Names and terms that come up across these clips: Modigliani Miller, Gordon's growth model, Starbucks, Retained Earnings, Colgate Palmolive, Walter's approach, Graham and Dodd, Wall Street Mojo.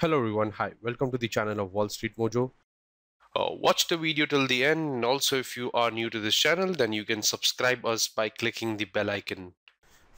Hello everyone, hi, welcome to the channel of Wall Street Mojo. Watch the video till the end, and also if you are new to this channel, then you can subscribe us by clicking the bell icon.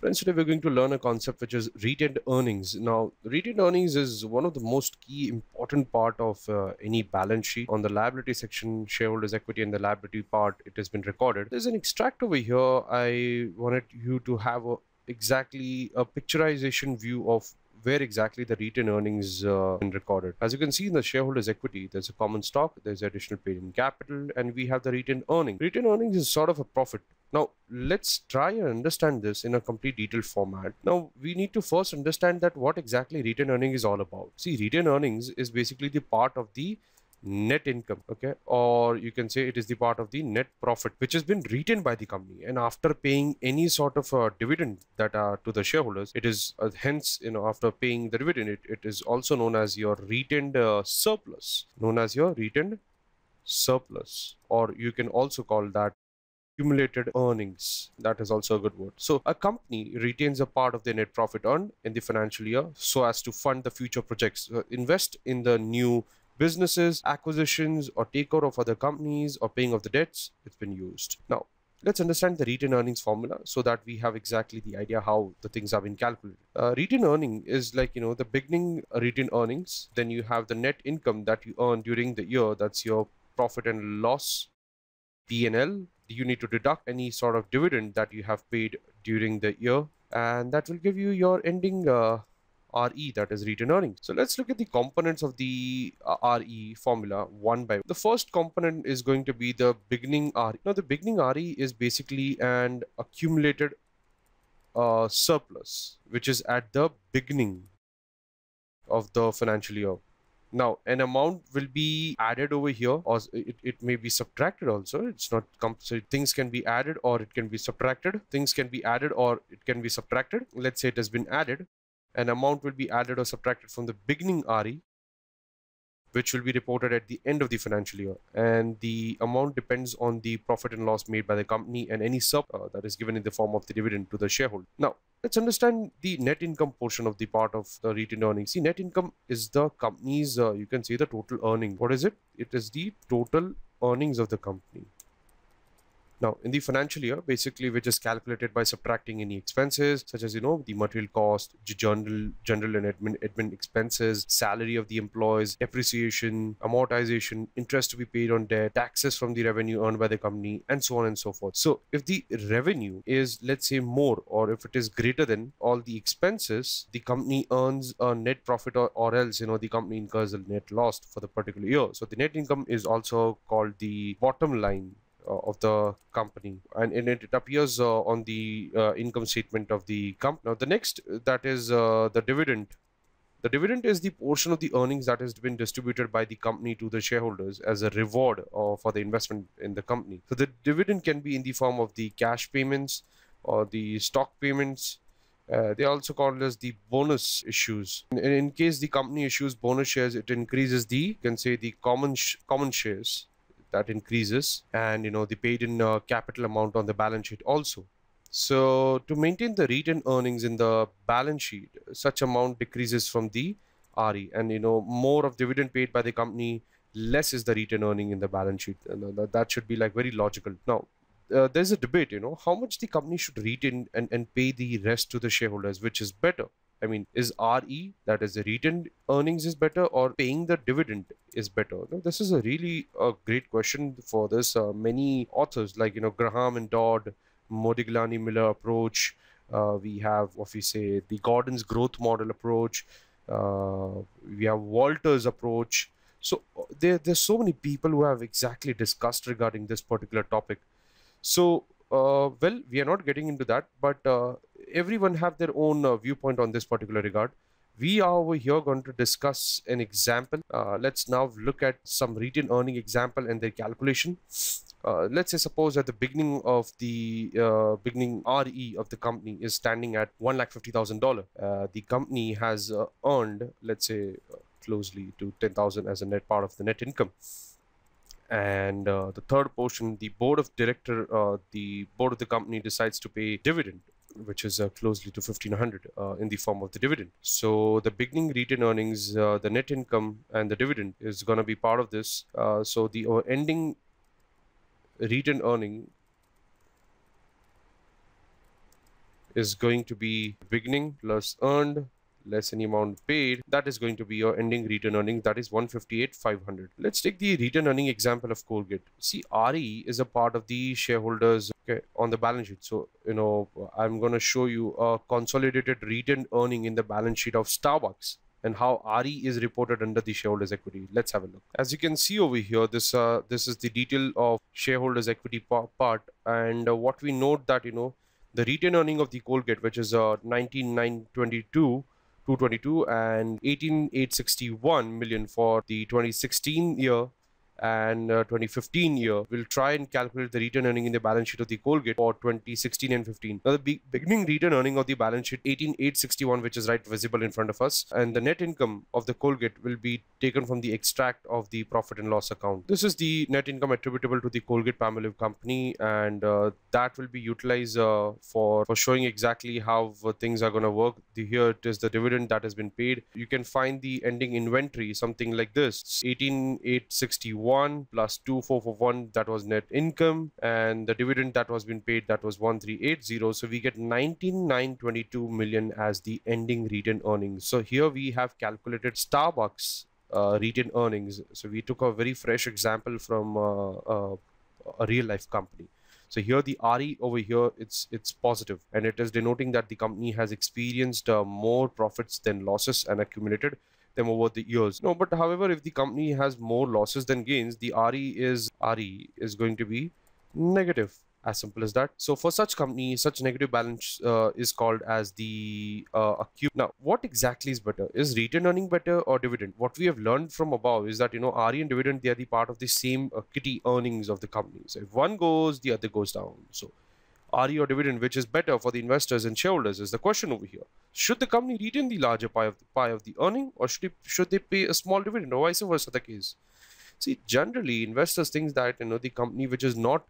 Friends, today we're going to learn a concept which is retained earnings. Now, retained earnings is one of the most key important part of any balance sheet. On the liability section, shareholders' equity, and the liability part, it has been recorded. There's an extract over here. I wanted you to have exactly a picturization view of where exactly the retained earnings been recorded. As you can see in the shareholders' equity, there's a common stock, there's additional paid in capital, and we have the retained earnings. Retained earnings is sort of a profit. Now, let's try and understand this in a complete detailed format. Now, we need to first understand that what exactly retained earnings is all about. See, retained earnings is basically the part of the net income, okay, or you can say it is the part of the net profit which has been retained by the company, and after paying any sort of dividend that to the shareholders, it is hence, you know, after paying the dividend, it is also known as your retained surplus, or you can also call that accumulated earnings. That is also a good word. So a company retains a part of their net profit earned in the financial year so as to fund the future projects, invest in the new businesses, acquisitions, or takeout of other companies, or paying off the debts it's been used. Now, let's understand the retained earnings formula so that we have exactly the idea how the things have been calculated. Retained earning is like, you know, the beginning retained earnings. Then you have the net income that you earn during the year. That's your profit and loss, P&L. You need to deduct any sort of dividend that you have paid during the year, and that will give you your ending RE, that is retained earnings. So let's look at the components of the RE formula one by one. The first component is going to be the beginning RE. Now, the beginning RE is basically an accumulated surplus, which is at the beginning of the financial year. Now, an amount will be added over here, or it may be subtracted also. It's not compulsory. Things can be added or it can be subtracted. Let's say it has been added. An amount will be added or subtracted from the beginning RE, which will be reported at the end of the financial year. And the amount depends on the profit and loss made by the company and any surplus that is given in the form of the dividend to the shareholder. Now, let's understand the net income portion of the part of the retained earnings. See, net income is the company's, you can say, the total earning. What is it? It is the total earnings of the company. Now, in the financial year, basically, which is calculated by subtracting any expenses, such as, you know, the material cost, general and admin expenses, salary of the employees, depreciation, amortization, interest to be paid on debt, taxes from the revenue earned by the company, and so on and so forth. So if the revenue is, let's say, more, or if it is greater than all the expenses, the company earns a net profit, or else, you know, the company incurs a net loss for the particular year. So the net income is also called the bottom line of the company, and it appears on the income statement of the company. Now, the next, that is the dividend. The dividend is the portion of the earnings that has been distributed by the company to the shareholders as a reward for the investment in the company. So the dividend can be in the form of the cash payments or the stock payments. They also call as the bonus issues. In case the company issues bonus shares, it increases the, you can say, the common shares. That increases, and, you know, the paid in capital amount on the balance sheet also. So to maintain the retained earnings in the balance sheet, such amount decreases from the RE, and, you know, more of dividend paid by the company, less is the retained earning in the balance sheet. That should be like very logical. Now, there's a debate, you know, how much the company should retain and pay the rest to the shareholders, which is better. I mean, is RE, that is the retained earnings, is better, or paying the dividend is better? Now, this is a really great question for this. Many authors, like, you know, Graham and Dodd, Modigliani Miller approach. We have what we say, the Gordon's growth model approach. We have Walter's approach. So there's so many people who have exactly discussed regarding this particular topic. So, well, we are not getting into that, but everyone have their own viewpoint on this particular regard. We are over here going to discuss an example. Let's now look at some retained earning example and their calculation. Let's say, suppose at the beginning of the RE of the company is standing at $150,000. The company has earned, let's say, closely to $10,000 as a net part of the net income. And the third portion, the board of the company decides to pay dividend which is closely to 1,500 in the form of the dividend. So the beginning retained earnings, the net income and the dividend is going to be part of this. So the ending retained earning is going to be beginning plus earned less any amount paid. That is going to be your ending return earning. That is 158,500. Let's take the return earning example of Colgate. See, RE is a part of the shareholders, okay, on the balance sheet. So, you know, I'm going to show you a consolidated return earning in the balance sheet of Starbucks and how RE is reported under the shareholders equity. Let's have a look. As you can see over here, this is the detail of shareholders equity part. And what we note that, you know, the return earning of the Colgate, which is 19,922 and 18,861 million for the 2016 year and 2015 year. We'll try and calculate the return earning in the balance sheet of the Colgate for 2016 and 15. Now the beginning return earning of the balance sheet 18,861, which is right visible in front of us, and the net income of the Colgate will be taken from the extract of the profit and loss account. This is the net income attributable to the Colgate Palmolive company, and that will be utilized for showing exactly how things are going to work. Here it is the dividend that has been paid. You can find the ending inventory something like this: 18,861 plus 2441, that was net income, and the dividend that was been paid, that was 1380. So we get 19,922 million as the ending retained earnings. So here we have calculated Starbucks retained earnings. So we took a very fresh example from a real life company. So here the RE over here, it's positive, and it is denoting that the company has experienced more profits than losses and accumulated them over the years. No, but however, if the company has more losses than gains, the RE is going to be negative. As simple as that. So for such company, such negative balance is called as the accumulated. Now, what exactly is better? Is return earning better or dividend? What we have learned from above is that, you know, RE and dividend, they are the part of the same kitty earnings of the company. So if one goes, the other goes down. So RE or dividend, which is better for the investors and shareholders, is the question over here. Should the company retain the larger pie of the earning, or should they pay a small dividend, or vice versa the case? See, generally investors think that, you know, the company which is not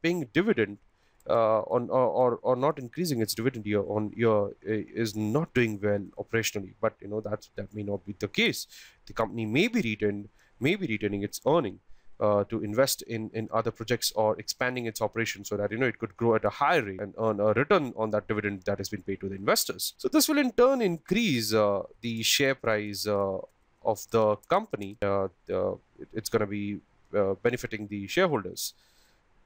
paying dividend or not increasing its dividend year on year is not doing well operationally. But you know that may not be the case. The company may be retaining its earning to invest in other projects or expanding its operation, so that, you know, it could grow at a higher rate and earn a return on that dividend that has been paid to the investors. So this will in turn increase the share price of the company. It's going to be benefiting the shareholders,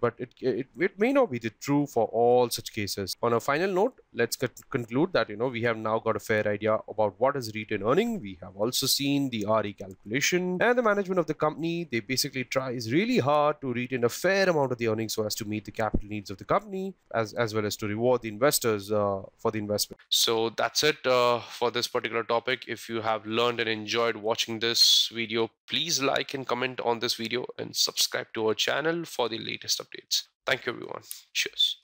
but it may not be true for all such cases. On a final note, let's conclude that, you know, we have now got a fair idea about what is retained earning. We have also seen the RE calculation, and the management of the company, they basically tries really hard to retain a fair amount of the earnings so as to meet the capital needs of the company, as well as to reward the investors for the investment. So that's it for this particular topic. If you have learned and enjoyed watching this video, please like and comment on this video and subscribe to our channel for the latest updates. Thank you, everyone. Cheers.